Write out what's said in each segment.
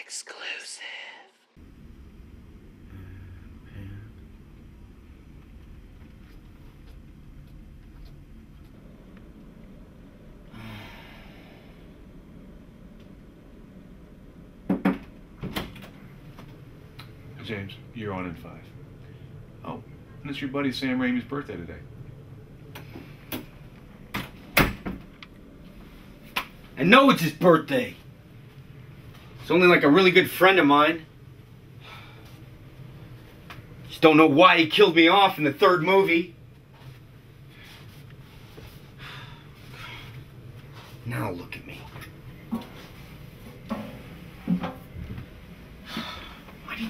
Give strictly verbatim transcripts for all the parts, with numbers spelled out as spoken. Exclusive. James, you're on in five. Oh, and it's your buddy Sam Raimi's birthday today. I know it's his birthday. It's only like a really good friend of mine. Just don't know why he killed me off in the third movie. Now look at me.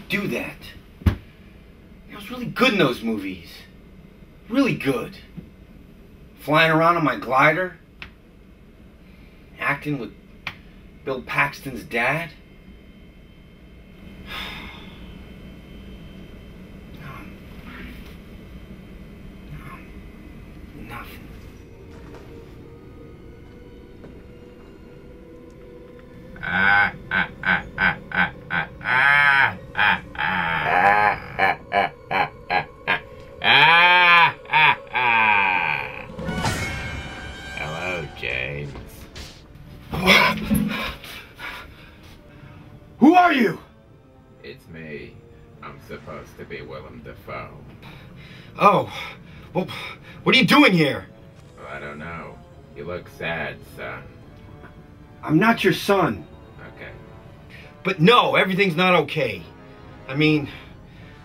Do that. I was really good in those movies. Really good. Flying around on my glider. Acting with Bill Paxton's dad. Now I'm, now I'm nothing. Ah, ah, ah, ah, ah, ah, ah. Ah, ah, ah, ah, ah, ah, ah, ah, ah, ah. Hello, James. Who are you? It's me. I'm supposed to be Willem Dafoe. Oh, well, what are you doing here? Well, I don't know. You look sad, son. I'm not your son. Okay. But no, everything's not okay. I mean,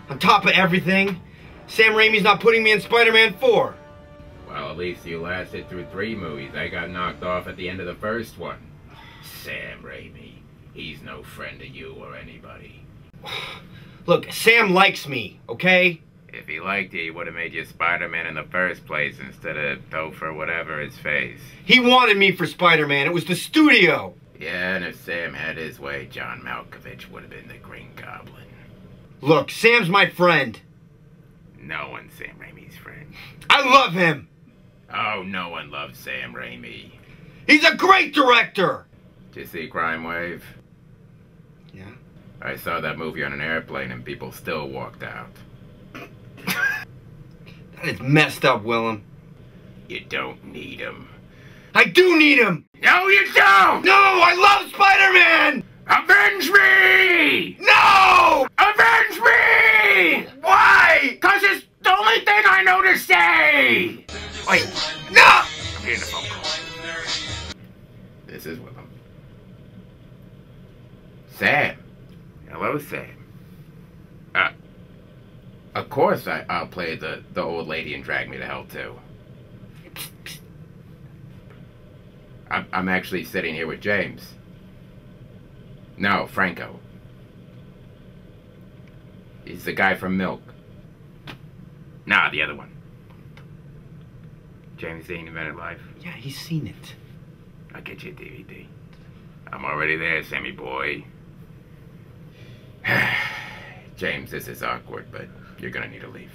on top of everything, Sam Raimi's not putting me in Spider-Man four. Well, at least you lasted through three movies. I got knocked off at the end of the first one. Sam Raimi, he's no friend of you or anybody. Look, Sam likes me, okay? If he liked you, he would have made you Spider-Man in the first place instead of Toe for whatever his face. He wanted me for Spider-Man. It was the studio. Yeah, and if Sam had his way, John Malkovich would have been the Green Goblin. Look, Sam's my friend. No one's Sam Raimi's friend. I love him! Oh, no one loves Sam Raimi. He's a great director! Did you see Crime Wave? Yeah. I saw that movie on an airplane and people still walked out. That is messed up, Willem. You don't need him. I do need him! No, you don't! No, I love Spider-Man! Avenge me! No! Avenge me! Why? Cause it's the only thing I know to say! Wait, no! I'm getting a phone call. This is Willem. Sam. Hello, Sam. Uh, of course I, I'll play the, the old lady and drag me to hell too. I'm, I'm actually sitting here with James. No, Franco. He's the guy from Milk. Nah, the other one. James Dean Invented Life. Yeah, he's seen it. I'll get you a D V D. I'm already there, Sammy boy. James, this is awkward, but you're gonna need to leave.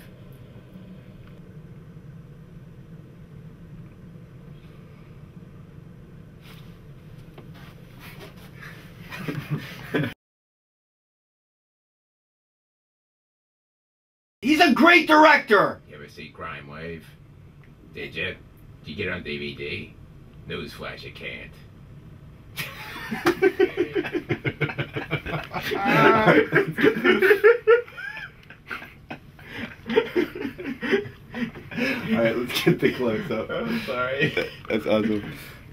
He's a great director! You ever see Crime Wave? Did you? Did you get it on D V D? Newsflash, you can't. Alright, let's get the close up. I'm sorry. That's awesome.